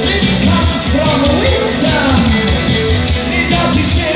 This comes from wisdom. It's all to say.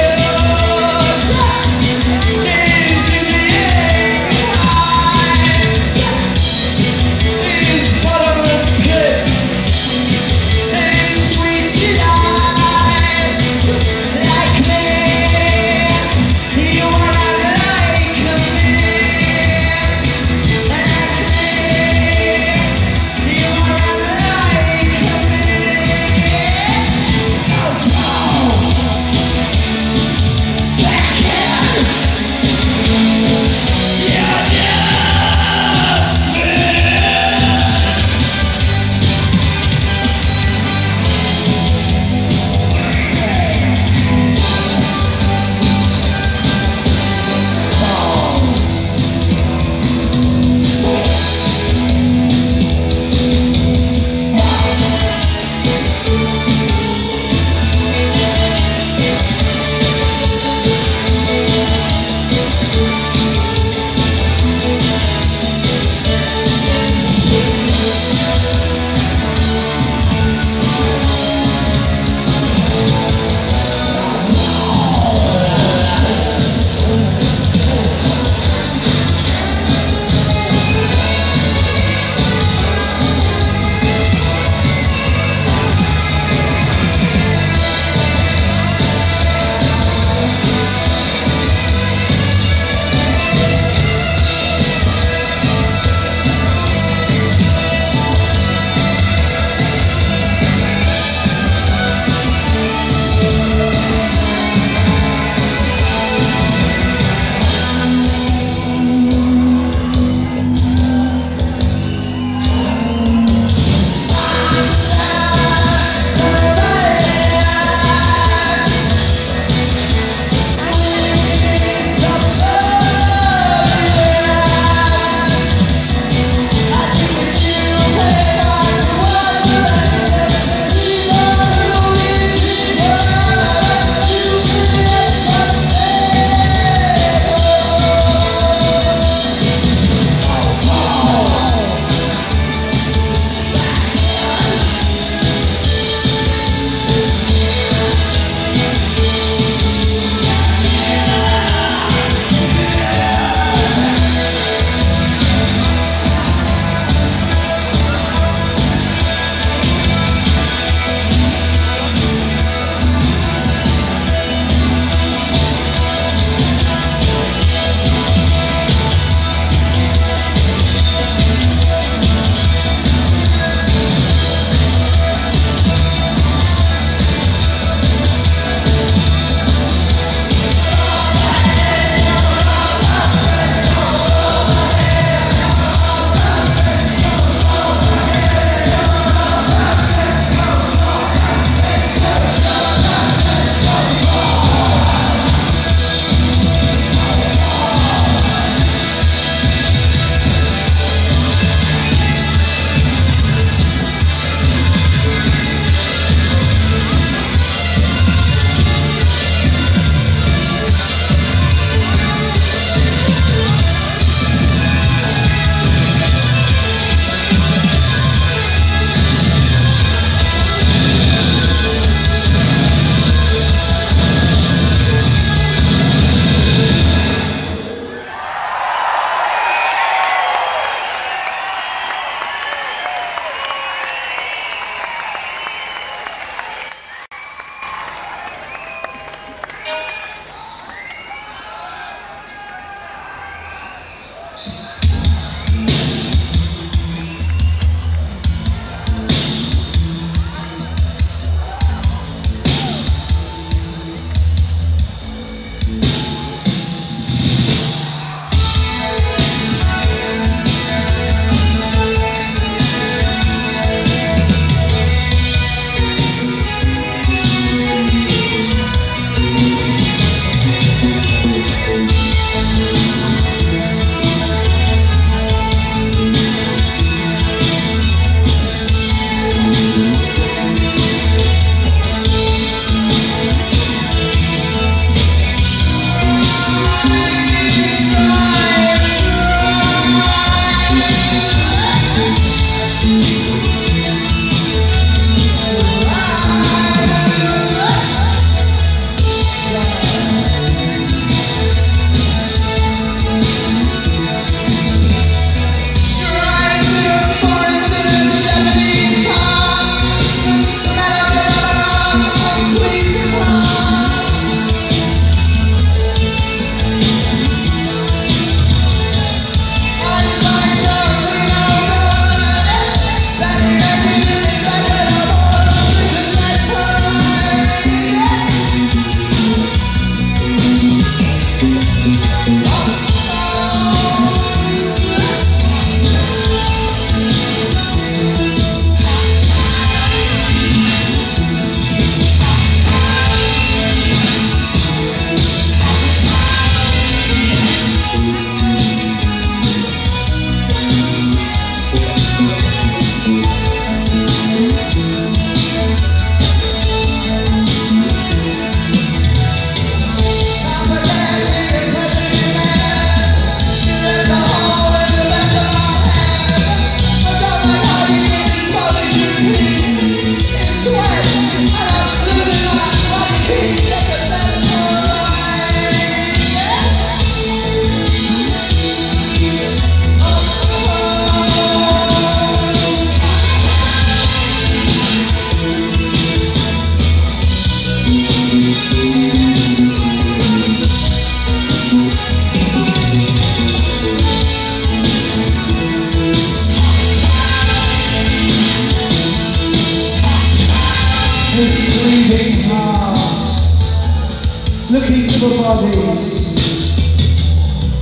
looking for bodies,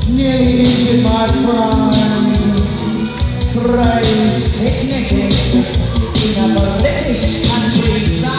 nearly injured my friend, praise picnicking in a British countryside.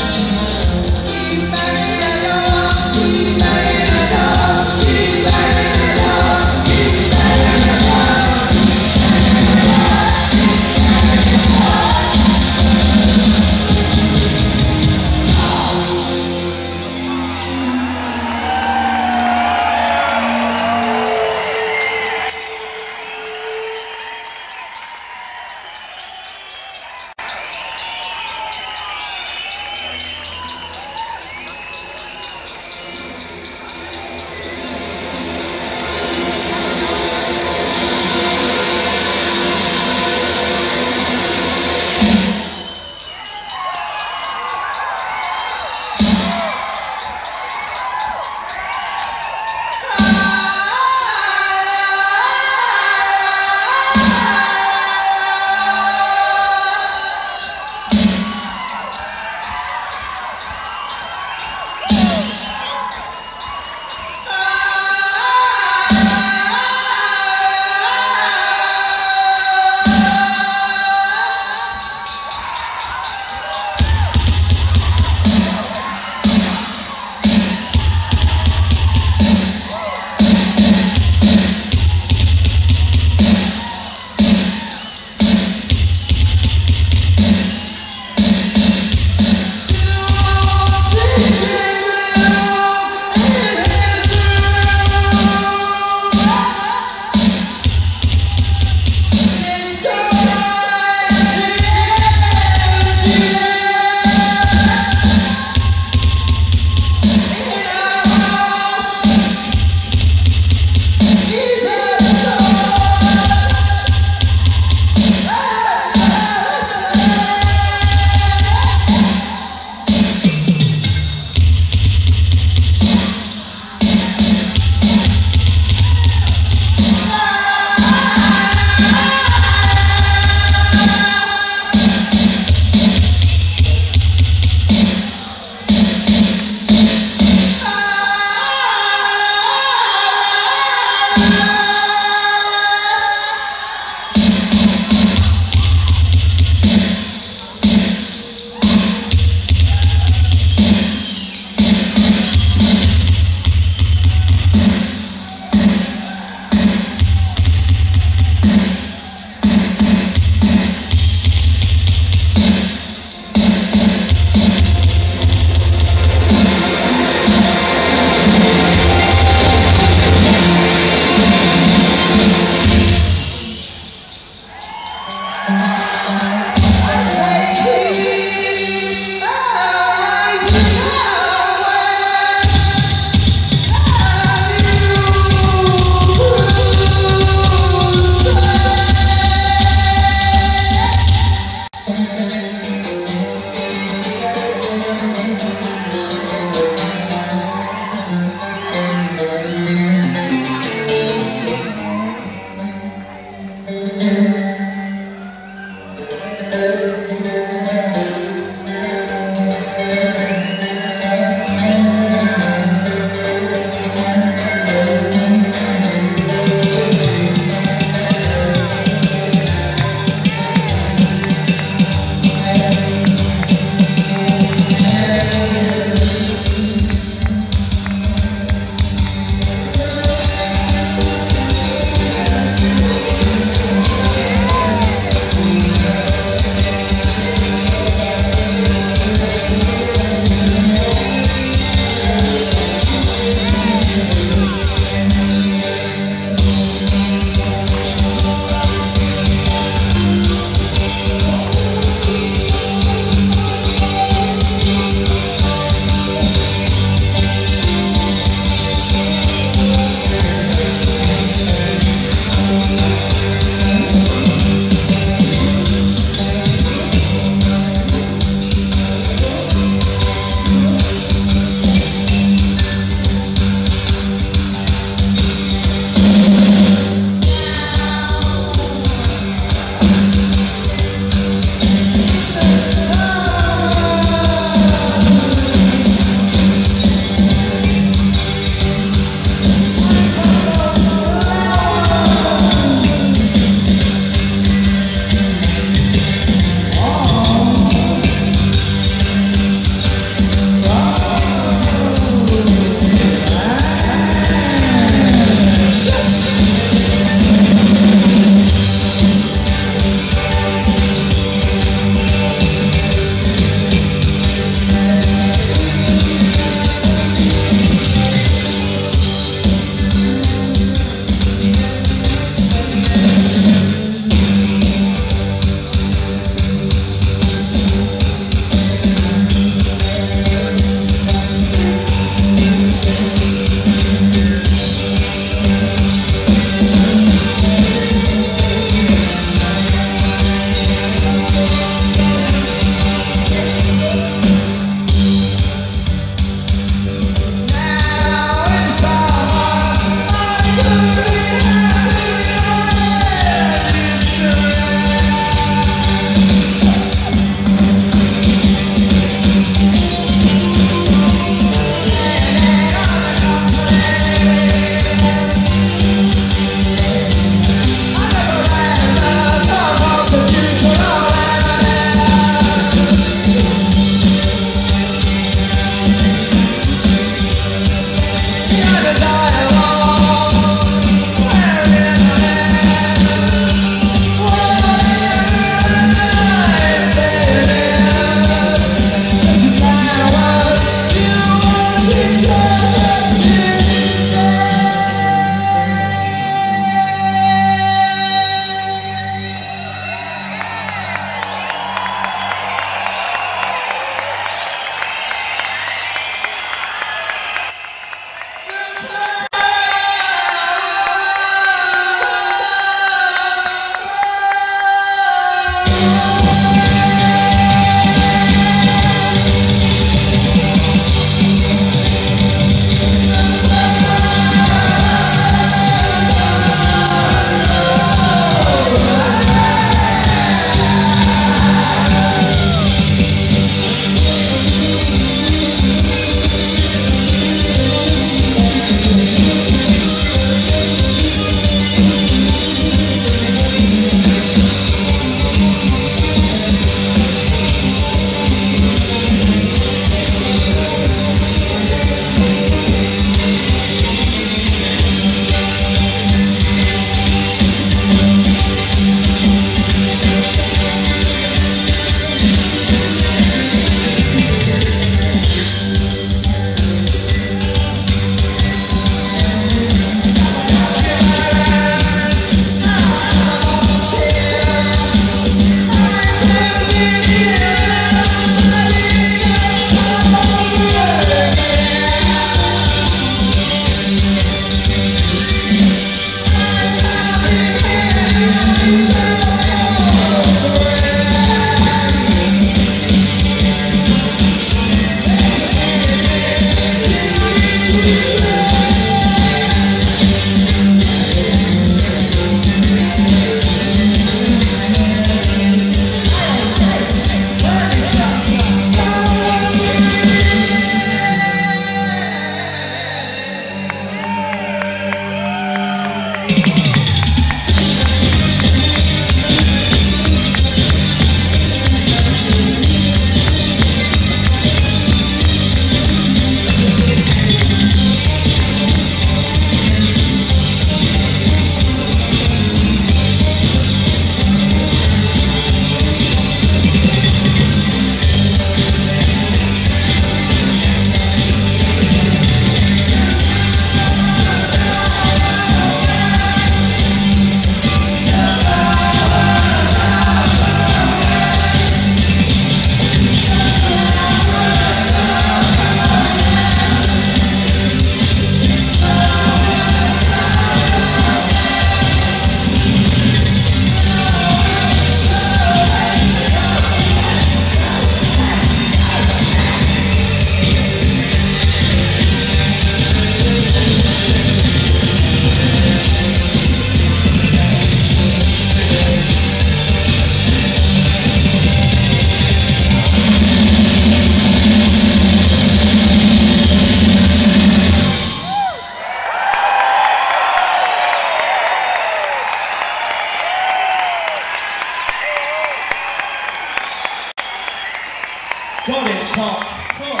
Got it, stop. Come on.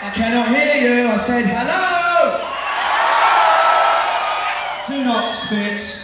I cannot hear you. I said hello. Do not spit.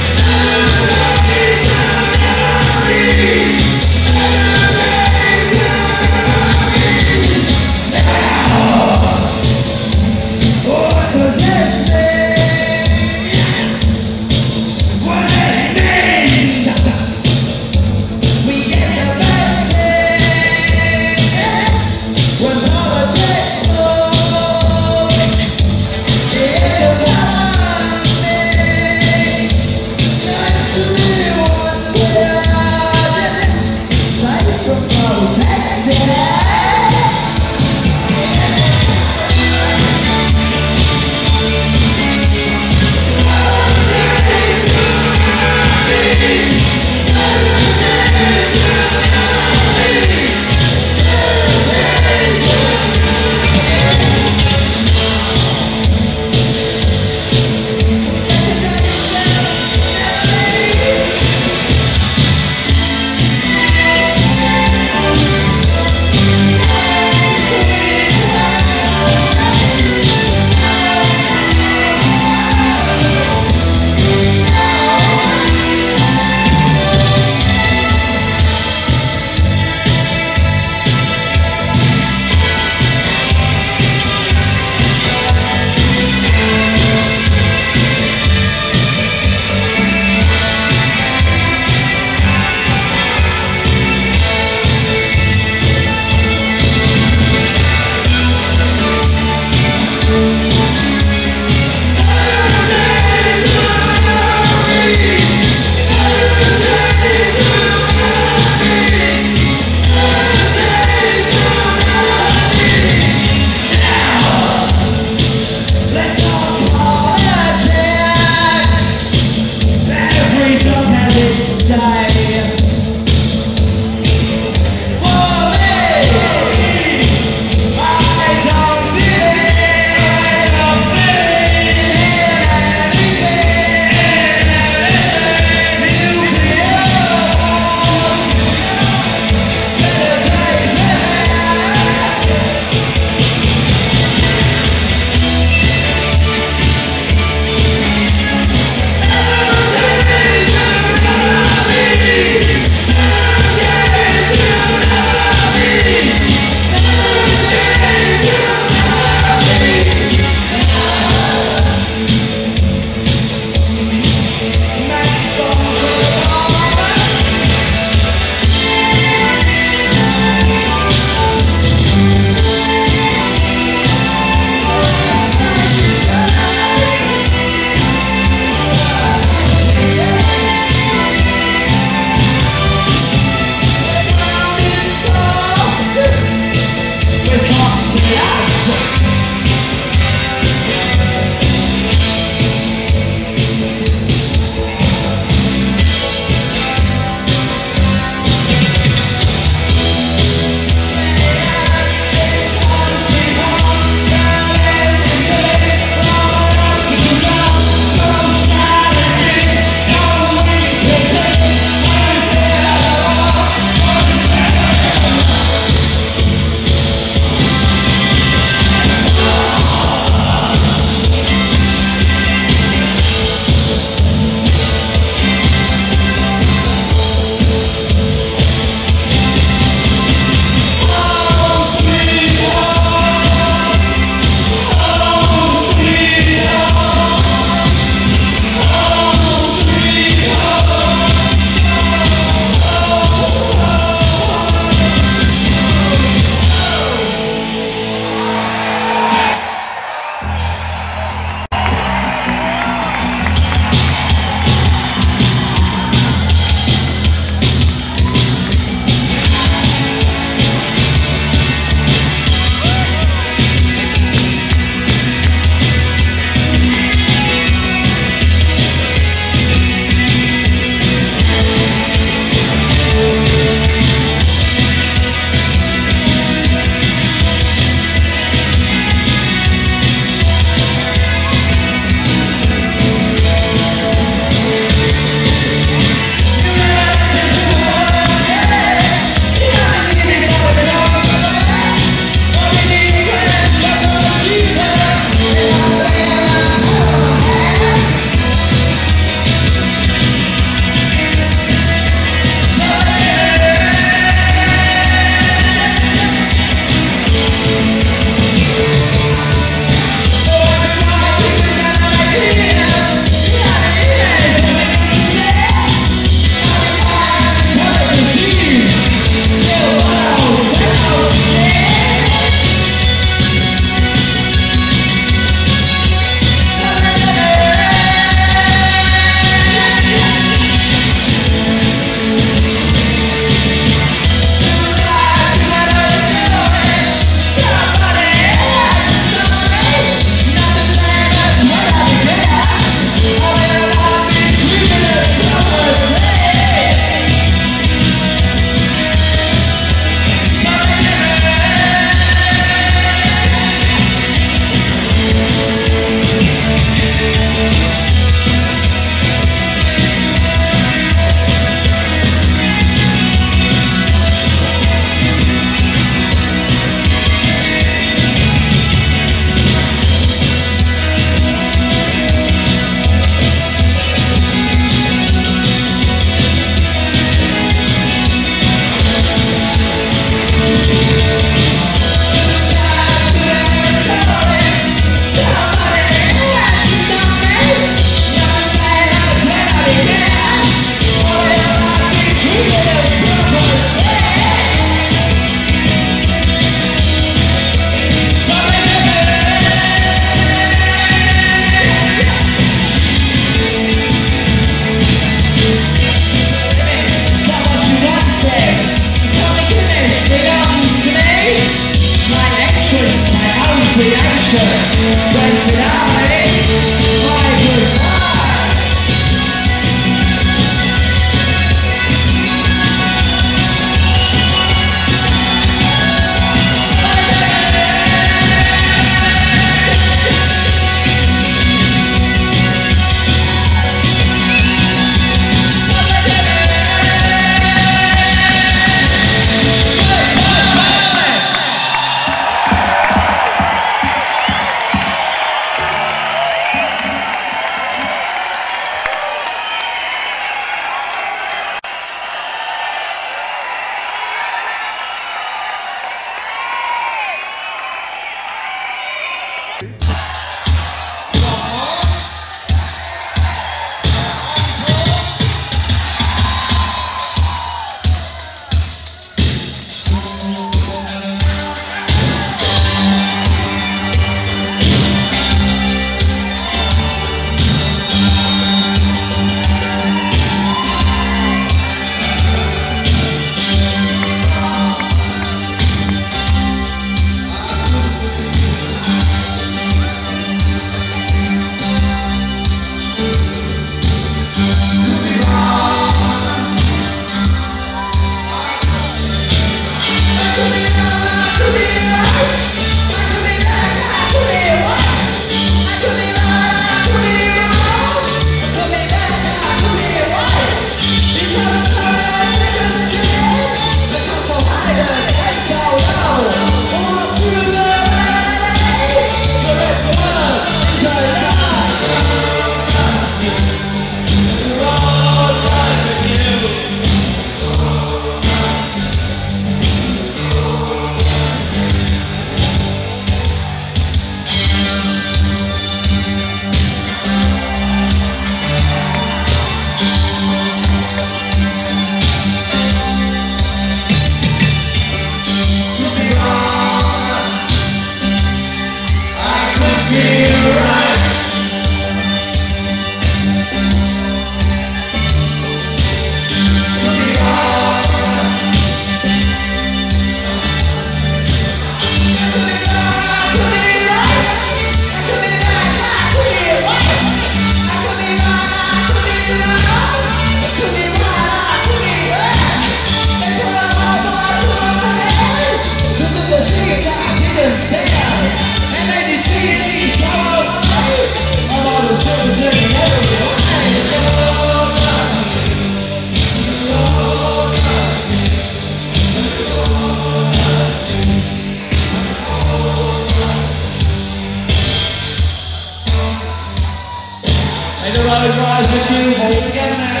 the road rise with you, all together now.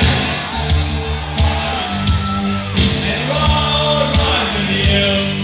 And the road rise with you.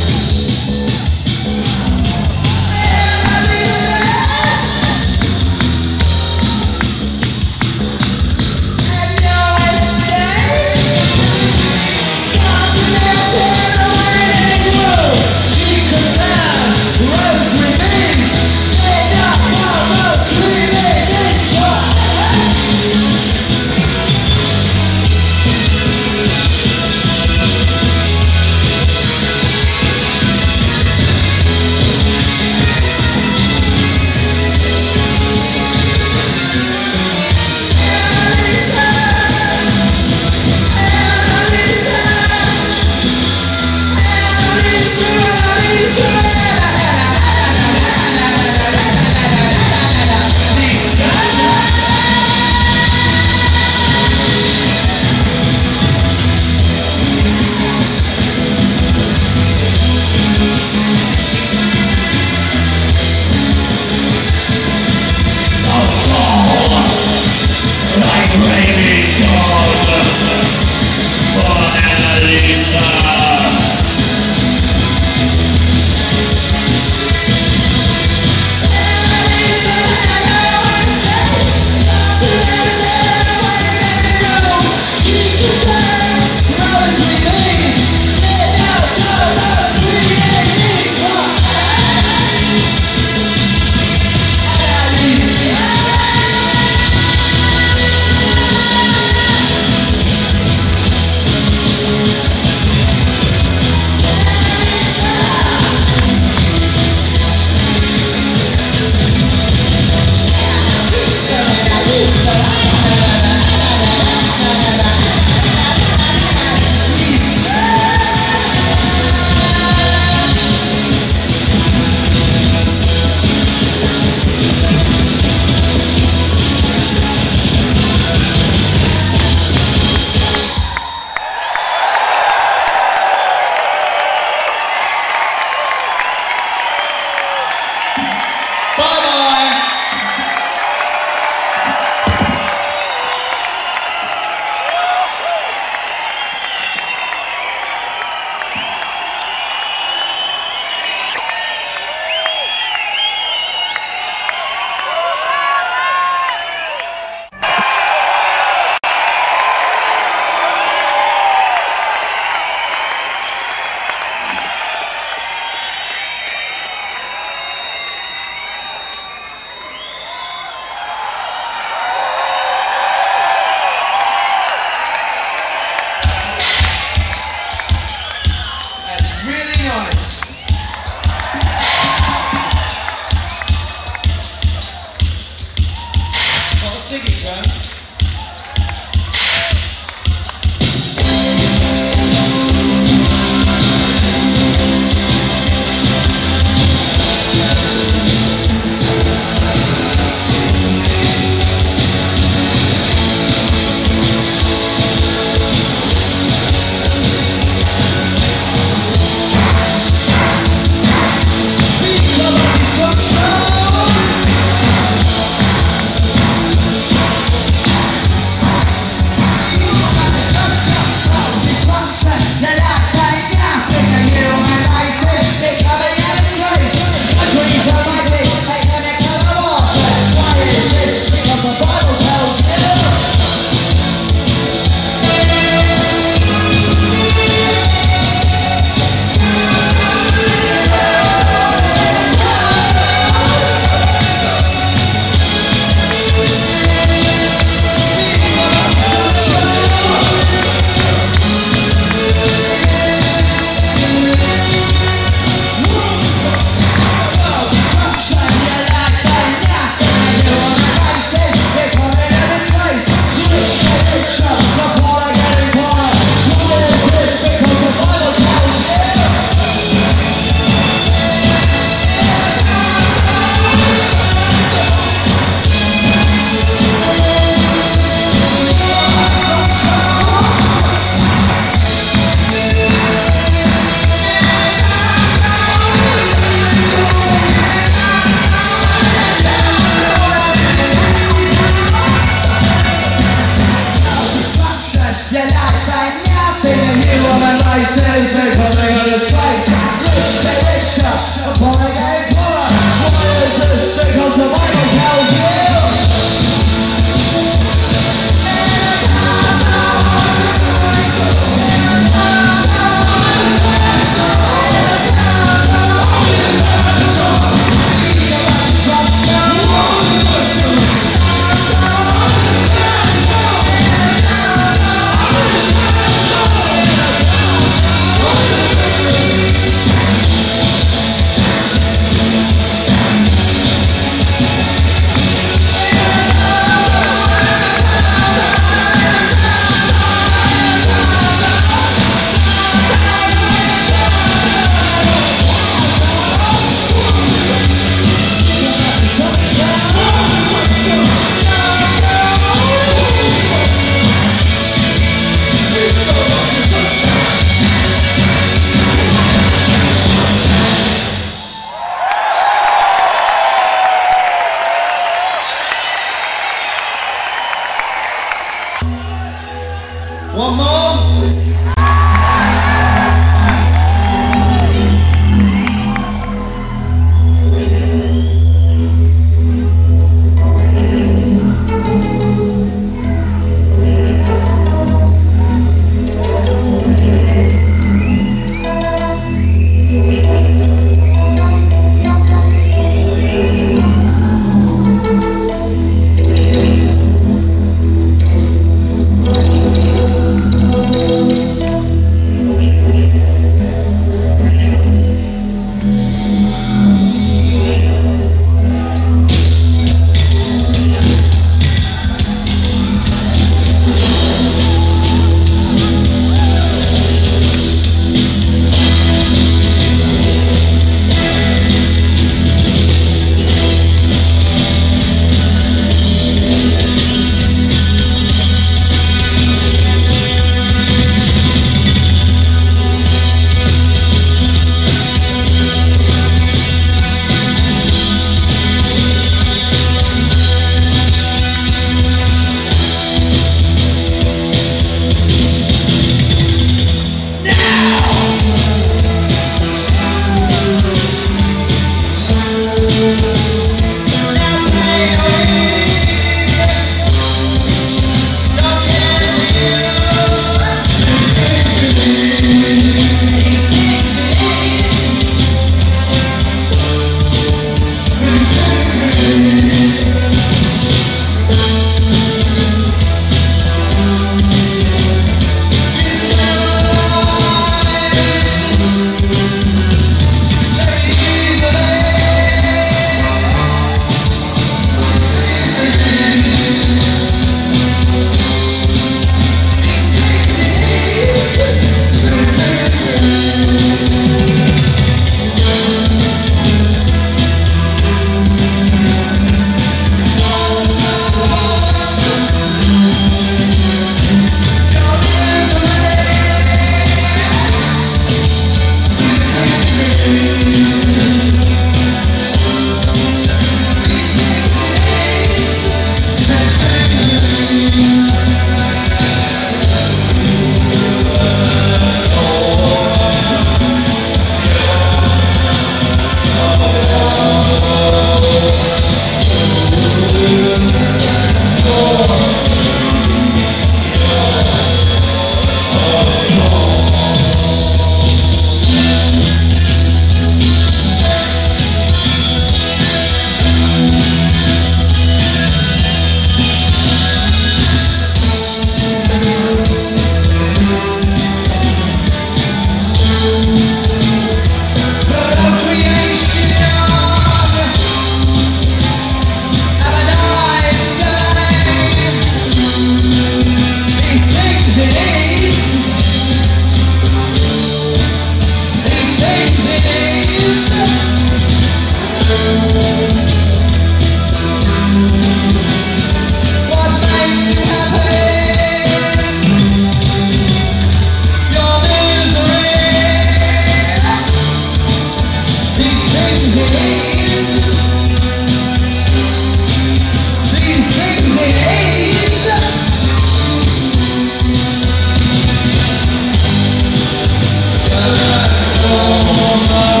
Oh,